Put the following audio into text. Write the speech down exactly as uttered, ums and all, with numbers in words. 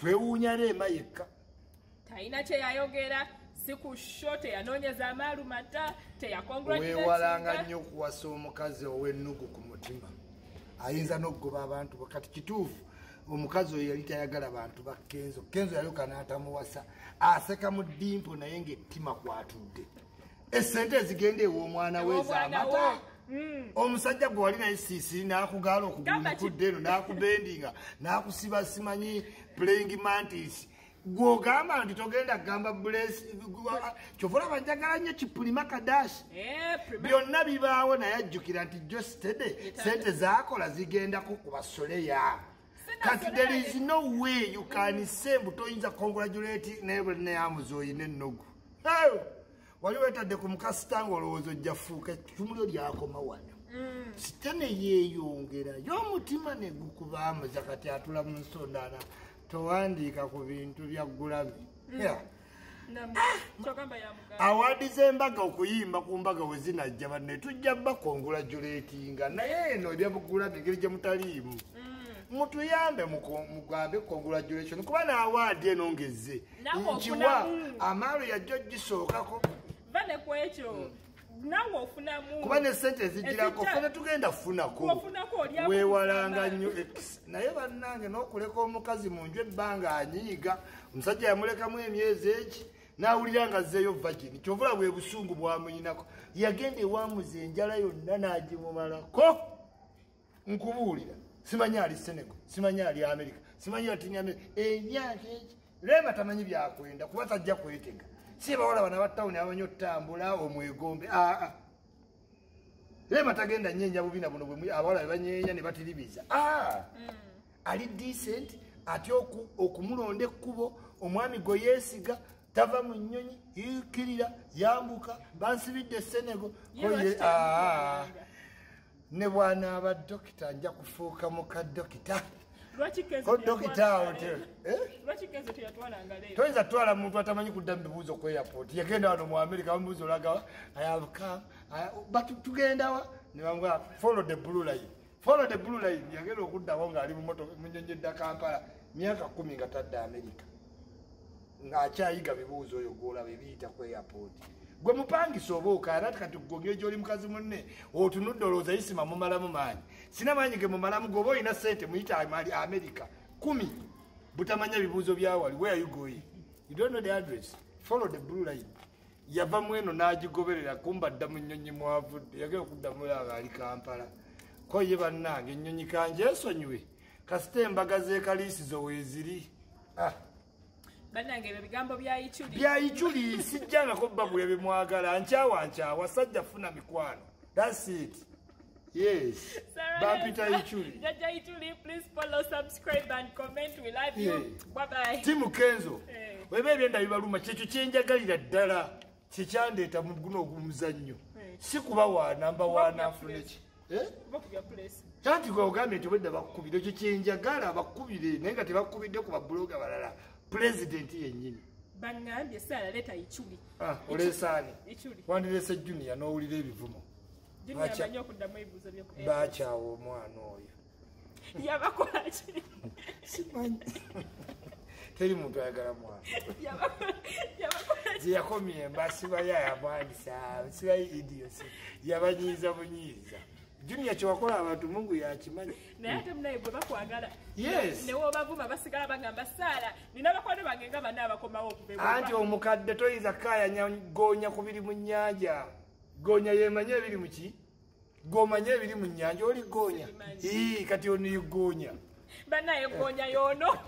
twewuunya Rema yekka. Taina kye yayogera, siku shote yanonyeza amalu mata, teyakongratulate. Weewalanga nnyo okuwasa omukazi ow'ennugu ku mutima. Ayinza n'okugoba abantu kati kituufu. Omukazi oyo yali tayagala bantu ba Kenzo. Kenzo yaloka n'atamuwasa. Aseka mu ddimpo naye ng'ettima kwatudde. Essente ezigenda ew'omwana we z'amata. Omusajja gwe wali naye sisiri n'akugaala okugulukudde eno n'akubendinga n'akusiba simanyi playing mantis. Gogamba ndi togenda gamba bless chovula banjagala nnyo kipulima kadashi eh byonna bibaawo naye ajjukira nti just today sente zaakola zigenda ku kubasoleya kati there is no way you can say butoyinza congratulate never neamuzoyi nennogo ayo waliwetadde ku mukasitango olowooza ojjafuuka tumulyo lyakoma wano sitane yeeyongera y'omutima ne gukubaamu zakati atula mu nsondaana towandika ku bintu bya gulabi. Yeah. Awadize embaga okuyimba ku mbaga we zinajja banne tujja bakongulajuletinga naye eno ebyabugulabi ngeri gye mutaliimu. Mutuyambe mugambe congratulation kuba n'awaadi eno ngezze. Nkiwa amalo yajja gisookako. Bane ku ekyo. Nango ofuna mu kuba ne sente zijirako funa tugenda funako weewalanga nnyo naye bannange n'okuleka omukazi mu nju ebbanga anyiiga omusajja yamulekamu emyezi egi n'awulira nga zzeeyo vagini kyovula bwe busungu bwamunyinako yagenda ewaamuza enjala yonna n'agimumalako nkubuulira simanyi ali Senegal simanyi ali Amerika simanyi atinya emyaka egi Rema tamanyi byakwenda kuba tajja kwetega siba wala wana watawuni hawa nyotambula omwegombe aa Rema tagenda nyenja bubina buno bwe abawala banyenya ne batiribiza aa mm. Ali decent ati okumulonde kubo omwami goyesiga tava mu nnyonyi yikirira yambuka bansibidde Senego goye aa ne bwana aba dokita nja kufuuka mu ka dokita toyinza twala muntu atamanyi kuddamu bibuuzo ku airport yagenda wano mu America bamubuuza olagawa tugendawa ne bamuga follow the blue line follow the blue line yagenda okuddawo ng'ali mu moto munyonyi edda Kampala myaka kumi nga tadda America ng'akyayiga bibuuzo oyo gwolaba ebiyita ku airport gwe mupangisa obuuka anati kati ggogera gy'oli mukazi munne otunudde olowooza yisima mumalamu maanyi sina maanyi ge mumalamu gwe oba olina ssente muyita amali America kumi butamanya bibuuzo byawali where you going you don't know the address follow the blue line yava mu eno n'agigoberera kumba dda mu nnyonyi mwavudde yagera okuddamulaga ali Kampala ko ye bannange ennyonyi kanje esonyiwe kasita embaga z'ekaliisizo weeziri ah bannange ebigambo bya ichuli bya ichuli sijja nakobba bwe bimwagala nchawa nchawa sajja funa mikwano that's it yes bapita ichuli jaja ichuli please follow subscribe and comment we love you bye bye timu Kenzo webe byenda bibaluma checho chenjagalira ddala kikyandeta mu guno ogumuzannyo sikuba wa number one afrechi eh bakubya place kati gwe ogambe tobedda bakubide kyo chenjagala bakubide nenga tebakubide ku babloga balala President yenyini bangambye sala leta ichuli ah olesani ichuli wandirese junior no ulire bivumo junior abanyo kudamu ibuzo byo bacha omwana oyo yabakola chi simanyi teri muntu ayagala mwana yabakola yabakola chi yakomye mbasiba yaya bandisa siba idiosi yabanyiza bunyiza Junior chowakola abantu Mungu yakimanyi. Na hata mnaye bwe bakwagala. Yes. Ne wo bavuma basigala bagamba sala. Nina bakwano bangenga bana abakomawo okubeba. Anti omukadde toyiza kaya gonya kubiri mu nnyanja. Gonya yemanye biri muki? Gomanye biri mu nnyanja oli gonya. Ii kati oni gonya. Bana ye gonya yono.